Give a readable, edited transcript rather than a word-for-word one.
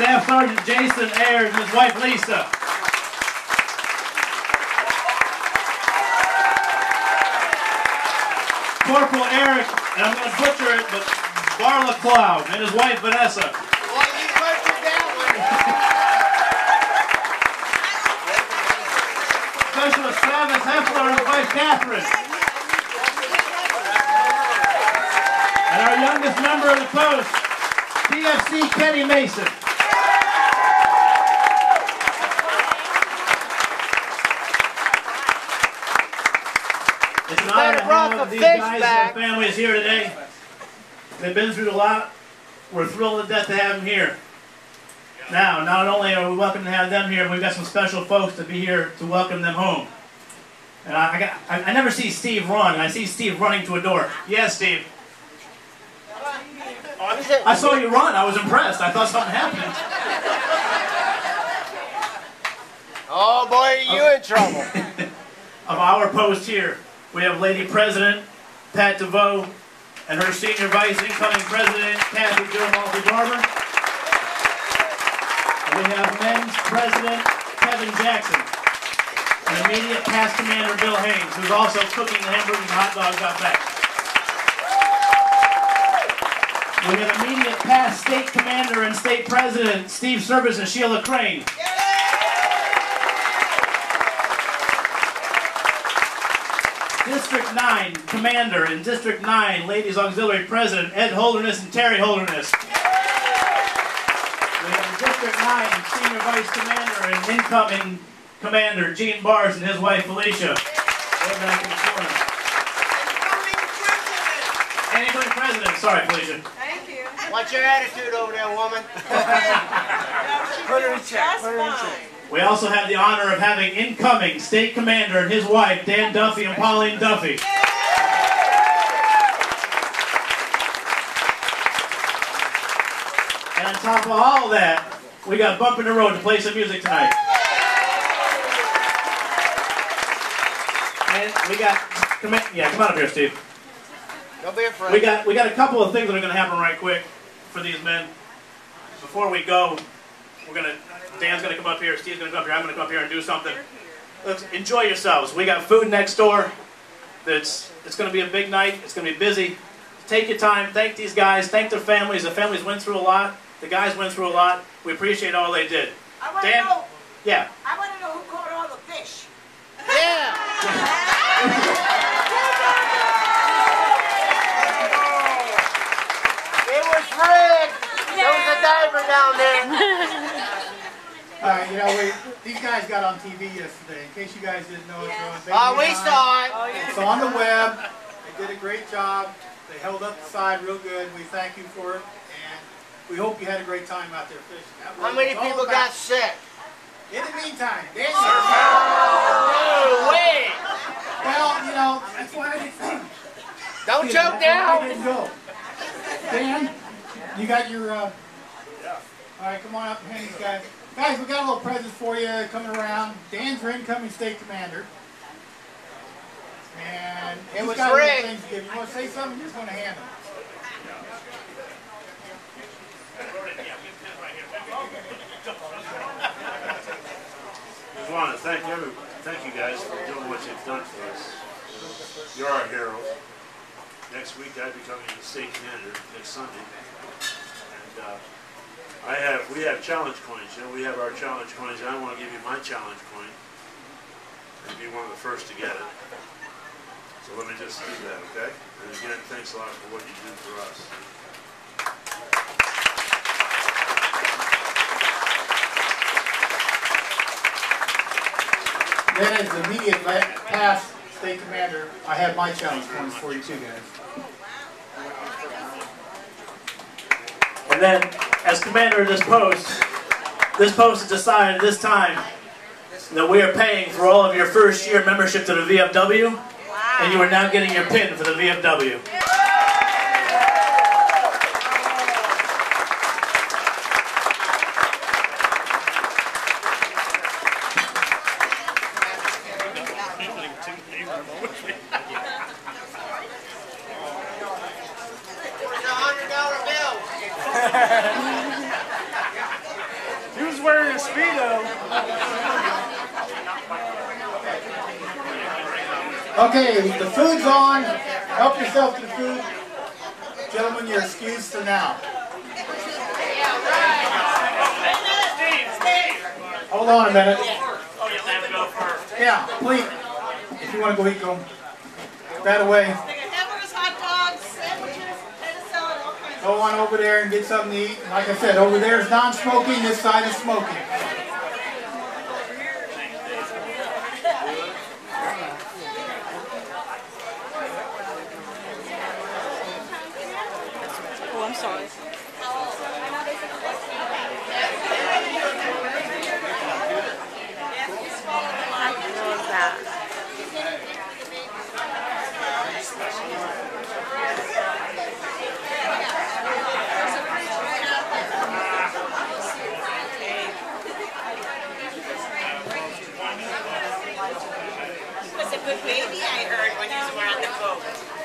Staff Sergeant Jason Ayers and his wife Lisa. Corporal Eric, and I'm going to butcher it, but Barla Cloud and his wife Vanessa. Specialist Travis Heffler and his wife Catherine. And our youngest member of the post, PFC Kenny Mason. It's an honor to have these guys and their families here today. They've been through a lot. We're thrilled to death to have them here. Now, not only are we welcome to have them here, we've got some special folks to be here to welcome them home. And I never see Steve run, and I see Steve running to a door. Yes, Steve. I saw you run. I was impressed. I thought something happened. Oh boy, you in trouble. Of our post here, we have Lady President Pat DeVoe and her Senior Vice Incoming President Kathy Joan Duffy Barber. We have Men's President Kevin Jackson and immediate past commander Bill Haynes, who's also cooking the hamburgers and hot dogs out back. We have immediate past state commander and state president Steve Service and Sheila Crane. District 9 commander and District 9 Ladies Auxiliary President Ed Holderness and Terry Holderness. District 9 Senior Vice Commander and Incoming Commander Gene Barrs and his wife Felicia. Right back in the corner. Incoming President. Sorry, Felicia. Thank you. What's your attitude over there, woman? Put her in check. Put her in check. We also have the honor of having Incoming State Commander and his wife Dan Duffy and Pauline Duffy. And on top of all that, we got Bump in the Road to play some music tonight. And we got, come on up here, Steve. Don't be afraid. We got a couple of things that are going to happen right quick for these men. Before we go, Dan's going to come up here, Steve's going to come up here, I'm going to come up here and do something. Let's enjoy yourselves. We got food next door. It's going to be a big night. It's going to be busy. Take your time. Thank these guys. Thank their families. The families went through a lot. The guys went through a lot. We appreciate all they did. I want to know. Yeah. I want to know who caught all the fish. Yeah. It was rigged. There was a diver down there. All right. You know, these guys got on TV yesterday. In case you guys didn't know, we saw it. Oh, yeah. It's on the web. They did a great job. They held up the side real good. We thank you for it. We hope you had a great time out there fishing. How many people got sick? In the meantime, they survived. Oh, no way! Well, you know, that's why I didn't. Don't choke down. I didn't go. Dan, you got your. Yeah. All right, come on up and hand these guys. Guys, we got a little present for you coming around. Dan's our incoming state commander. And it was Rick. You want to say something? You're just going to hand them. I want to thank you guys for doing what you've done for us. You're our heroes. Next week I'll be coming to the state commander next Sunday, and we have challenge coins. You know, we have our challenge coins. And I want to give you my challenge coin and be one of the first to get it. So let me just do that, okay? And again, thanks a lot for what you do for us. Then as the immediate past state commander, I have my challenge points for you too, guys. And then, as commander of this post has decided this time that we are paying for all of your first year membership to the VFW, and you are now getting your pin for the VFW. $100 bill. Speedo. Okay, the food's on. Help yourself to the food. Gentlemen, you're excused for now. Hold on a minute. Yeah, please. If you want to go eat, go that away. Hamburgers, hot dogs, sandwiches, potato salad, all kinds of stuff. Go on over there and get something to eat. Like I said, over there is non-smoking, this side is smoking. Oh, I'm sorry. Good baby, I heard when he was around the boat.